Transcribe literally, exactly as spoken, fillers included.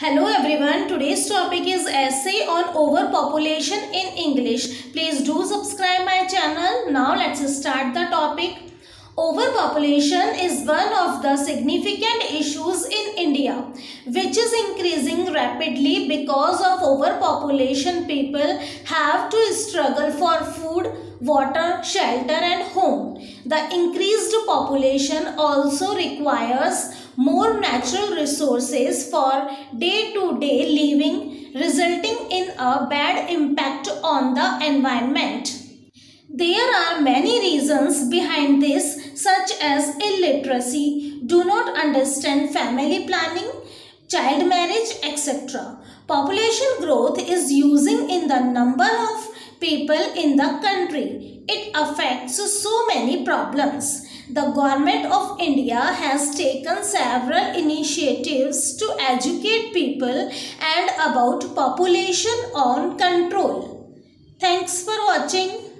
Hello everyone, today's topic is essay on overpopulation in English. Please do subscribe my channel. Now let's start the topic. Overpopulation is one of the significant issues in India, which is increasing rapidly because of overpopulation. People have to struggle for food, water, shelter and home. The increased population also requires more natural resources for day-to-day living, resulting in a bad impact on the environment. There are many reasons behind this, such as illiteracy, do not understand family planning, child marriage, et cetera. Population growth is using in the number of people in the country. It affects so many problems. The government of India has taken several initiatives to educate people and about population on control. Thanks for watching.